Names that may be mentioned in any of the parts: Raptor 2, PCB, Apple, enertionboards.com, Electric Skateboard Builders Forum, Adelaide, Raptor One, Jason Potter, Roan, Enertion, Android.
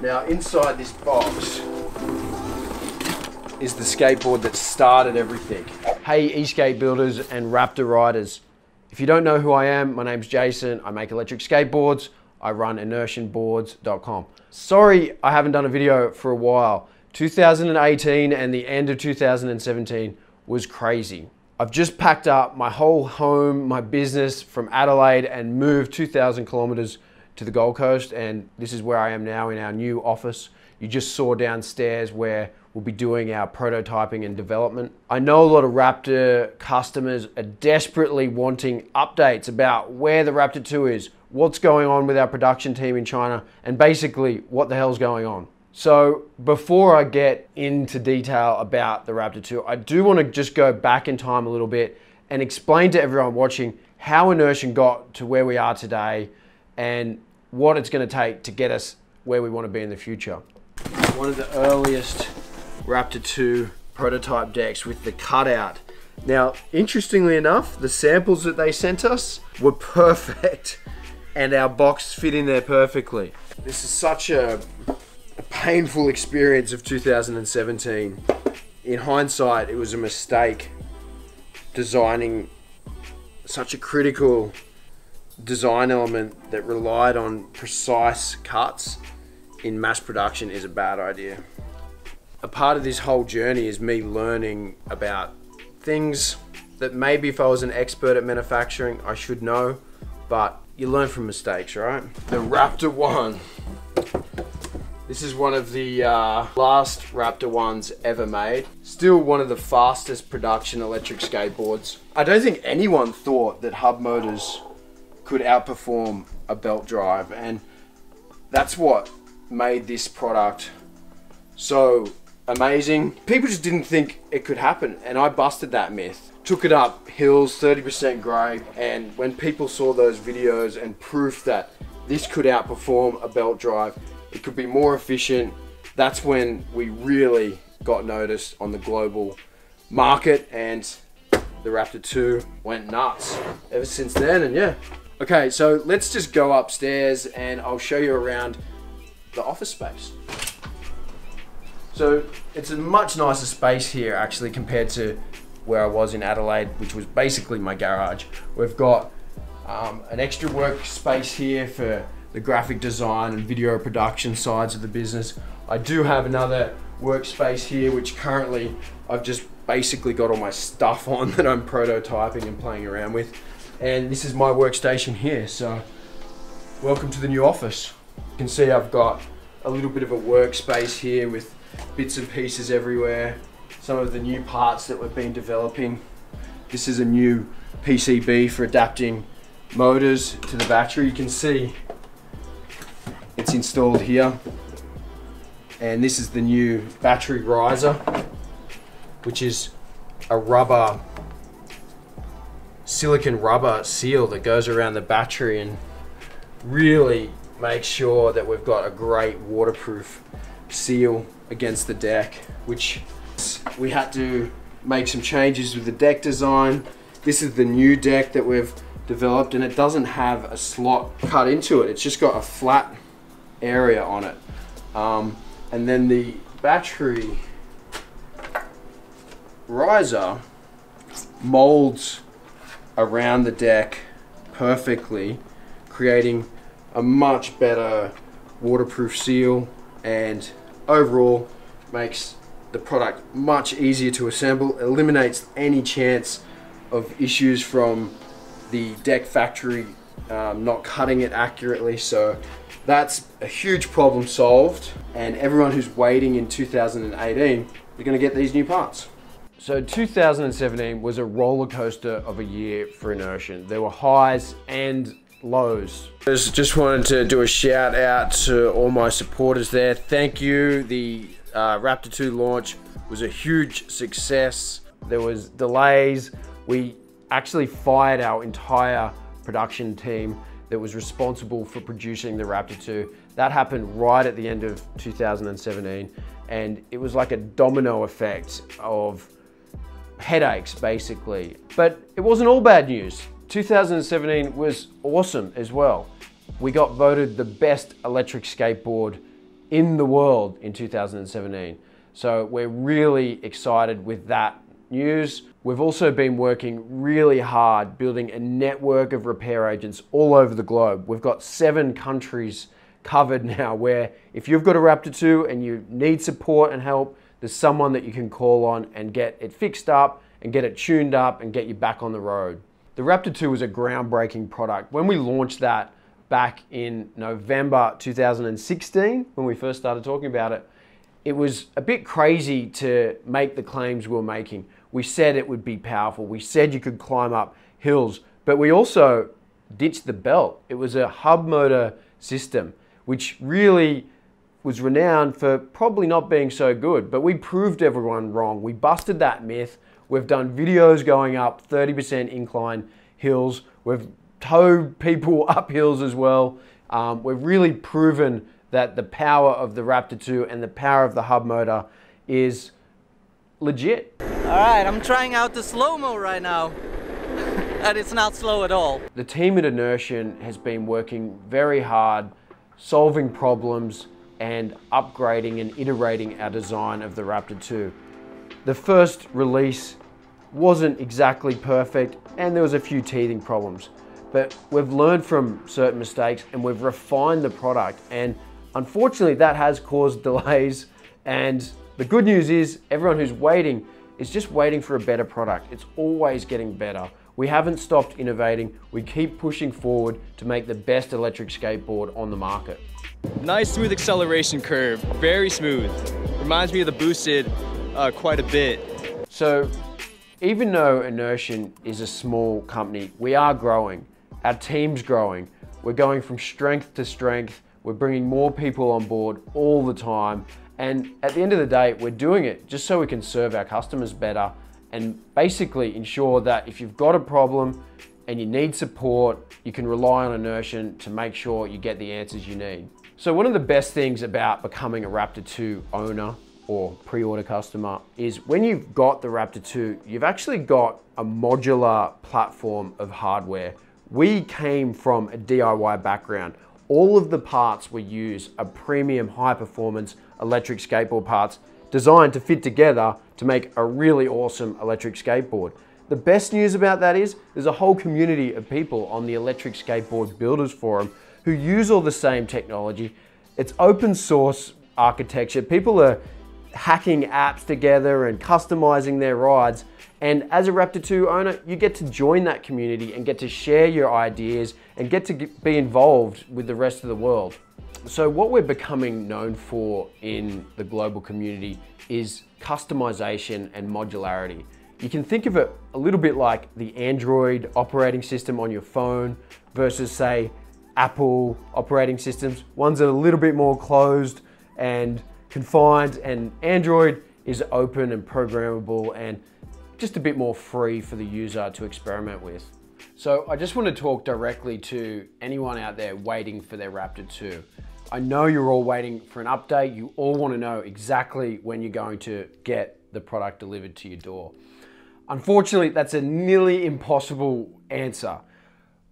Now inside this box is the skateboard that started everything. Hey e-skate builders and Raptor riders. If you don't know who I am, my name's Jason. I make electric skateboards. I run enertionboards.com. Sorry I haven't done a video for a while. 2018 and the end of 2017 was crazy. I've just packed up my whole home, my business from Adelaide and moved 2,000 kilometers to the Gold Coast, and this is where I am now in our new office. You just saw downstairs where we'll be doing our prototyping and development. I know a lot of Raptor customers are desperately wanting updates about where the Raptor 2 is, what's going on with our production team in China, and basically what the hell's going on. So before I get into detail about the Raptor 2, I do want to just go back in time a little bit and explain to everyone watching how Enertion got to where we are today and what it's going to take to get us where we want to be in the future. One of the earliest Raptor 2 prototype decks with the cutout. Now, interestingly enough, the samples that they sent us were perfect and our box fit in there perfectly. This is such a painful experience of 2017. In hindsight, it was a mistake designing such a critical design element that relied on precise cuts in mass production is a bad idea. A part of this whole journey is me learning about things that maybe if I was an expert at manufacturing, I should know, but you learn from mistakes, right? The Raptor One. This is one of the last Raptor Ones ever made. Still one of the fastest production electric skateboards. I don't think anyone thought that hub motors could outperform a belt drive, and that's what made this product so amazing. People just didn't think it could happen, and I busted that myth. Took it up hills, 30% grade, and when people saw those videos and proof that this could outperform a belt drive, it could be more efficient, that's when we really got noticed on the global market, and the Raptor 2 went nuts ever since then. And yeah. Okay, so let's just go upstairs and I'll show you around the office space. So it's a much nicer space here actually compared to where I was in Adelaide, which was basically my garage. We've got an extra workspace here for the graphic design and video production sides of the business. I do have another workspace here, which currently I've just basically got all my stuff on that I'm prototyping and playing around with. And this is my workstation here. So welcome to the new office. You can see I've got a little bit of a workspace here with bits and pieces everywhere. Some of the new parts that we've been developing. This is a new PCB for adapting motors to the battery. You can see it's installed here. And this is the new battery riser, which is a rubber, silicon rubber seal that goes around the battery and really makes sure that we've got a great waterproof seal against the deck, which we had to make some changes with the deck design. This is the new deck that we've developed, and it doesn't have a slot cut into it. It's just got a flat area on it. And then the battery riser molds around the deck perfectly, creating a much better waterproof seal, and overall makes the product much easier to assemble, eliminates any chance of issues from the deck factory not cutting it accurately. So that's a huge problem solved, and everyone who's waiting in 2018, you're gonna get these new parts. So 2017 was a roller coaster of a year for Enertion. There were highs and lows. Just wanted to do a shout out to all my supporters there. Thank you. The Raptor 2 launch was a huge success. There was delays. We actually fired our entire production team that was responsible for producing the Raptor 2. That happened right at the end of 2017. And it was like a domino effect of headaches, basically. But it wasn't all bad news. 2017 was awesome as well. We got voted the best electric skateboard in the world in 2017. So we're really excited with that news. We've also been working really hard building a network of repair agents all over the globe. We've got 7 countries covered now, where if you've got a Raptor 2 and you need support and help, there's someone that you can call on and get it fixed up and get it tuned up and get you back on the road. The Raptor 2 was a groundbreaking product. When we launched that back in November 2016, when we first started talking about it, it was a bit crazy to make the claims we were making. We said it would be powerful. We said you could climb up hills, but we also ditched the belt. It was a hub motor system, which really was renowned for probably not being so good, but we proved everyone wrong. We busted that myth. We've done videos going up 30% incline hills. We've towed people up hills as well. We've really proven that the power of the Raptor 2 and the power of the hub motor is legit. All right, I'm trying out the slow-mo right now. And it's not slow at all. The team at Enertion has been working very hard, solving problems and upgrading and iterating our design of the Raptor 2. The first release wasn't exactly perfect and there was a few teething problems, but we've learned from certain mistakes and we've refined the product, and unfortunately that has caused delays. And the good news is everyone who's waiting is just waiting for a better product. It's always getting better. We haven't stopped innovating. We keep pushing forward to make the best electric skateboard on the market. Nice smooth acceleration curve, very smooth. Reminds me of the Boosted quite a bit. So even though Enertion is a small company, we are growing. Our team's growing. We're going from strength to strength. We're bringing more people on board all the time. And at the end of the day, we're doing it just so we can serve our customers better, and basically ensure that if you've got a problem and you need support, you can rely on Enertion to make sure you get the answers you need. So one of the best things about becoming a Raptor 2 owner or pre-order customer is when you've got the Raptor 2, you've actually got a modular platform of hardware. We came from a DIY background. All of the parts we use are premium, high-performance electric skateboard parts designed to fit together to make a really awesome electric skateboard. The best news about that is there's a whole community of people on the Electric Skateboard Builders Forum who use all the same technology. It's open source architecture. People are hacking apps together and customizing their rides. And as a Raptor 2 owner, you get to join that community and get to share your ideas and get to be involved with the rest of the world. So what we're becoming known for in the global community is customization and modularity. You can think of it a little bit like the Android operating system on your phone versus, say, Apple operating systems. One's a little bit more closed and confined, and Android is open and programmable and just a bit more free for the user to experiment with. So I just want to talk directly to anyone out there waiting for their Raptor 2. I know you're all waiting for an update. You all want to know exactly when you're going to get the product delivered to your door. Unfortunately, that's a nearly impossible answer.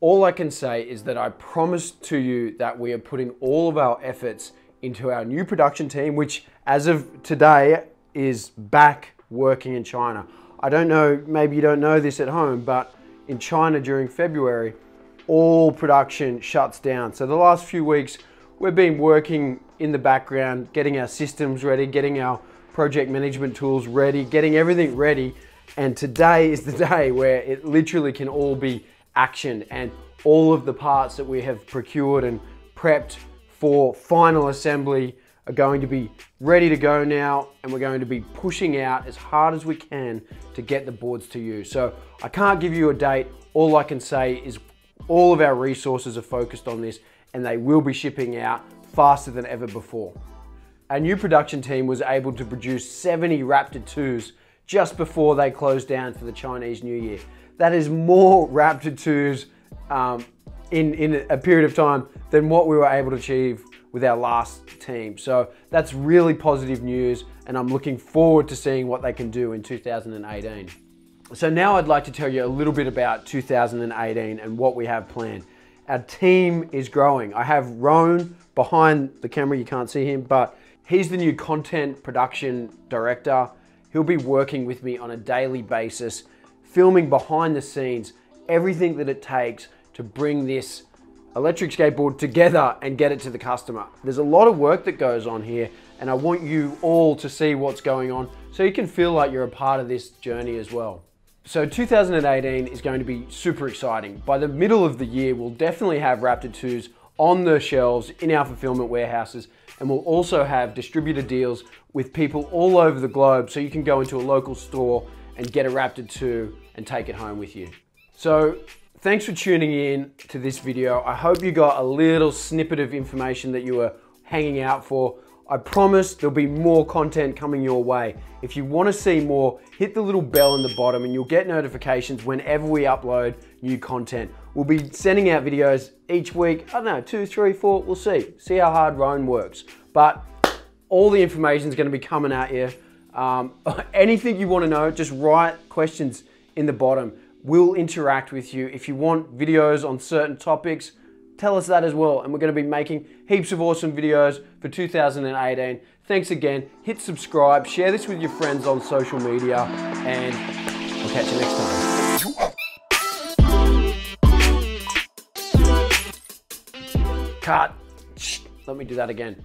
All I can say is that I promised to you that we are putting all of our efforts into our new production team, which as of today is back working in China. I don't know, maybe you don't know this at home, but in China during February, all production shuts down. So the last few weeks, we've been working in the background, getting our systems ready, getting our project management tools ready, getting everything ready. And today is the day where it literally can all be action, and all of the parts that we have procured and prepped for final assembly are going to be ready to go now, and we're going to be pushing out as hard as we can to get the boards to you. So I can't give you a date. All I can say is all of our resources are focused on this, and they will be shipping out faster than ever before. Our new production team was able to produce 70 Raptor 2s just before they closed down for the Chinese New Year. That is more Raptor 2s in a period of time than what we were able to achieve with our last team. So that's really positive news, and I'm looking forward to seeing what they can do in 2018. So now I'd like to tell you a little bit about 2018 and what we have planned. Our team is growing. I have Roan behind the camera, you can't see him, but he's the new content production director. He'll be working with me on a daily basis, filming behind the scenes, everything that it takes to bring this electric skateboard together and get it to the customer. There's a lot of work that goes on here, and I want you all to see what's going on so you can feel like you're a part of this journey as well. So 2018 is going to be super exciting. By the middle of the year, we'll definitely have Raptor 2s on the shelves in our fulfillment warehouses, and we'll also have distributor deals with people all over the globe, so you can go into a local store and get a Raptor 2 and take it home with you. So thanks for tuning in to this video. I hope you got a little snippet of information that you were hanging out for. I promise there'll be more content coming your way. If you want to see more, hit the little bell in the bottom and you'll get notifications whenever we upload new content. We'll be sending out videos each week. I don't know, 2, 3, 4, we'll see. See how hard Roan works. But all the information's going to be coming out here. Anything you want to know, just write questions in the bottom. We'll interact with you. If you want videos on certain topics, tell us that as well. And we're going to be making heaps of awesome videos for 2018. Thanks again. Hit subscribe, share this with your friends on social media, and I'll catch you next time. Cut. Let me do that again.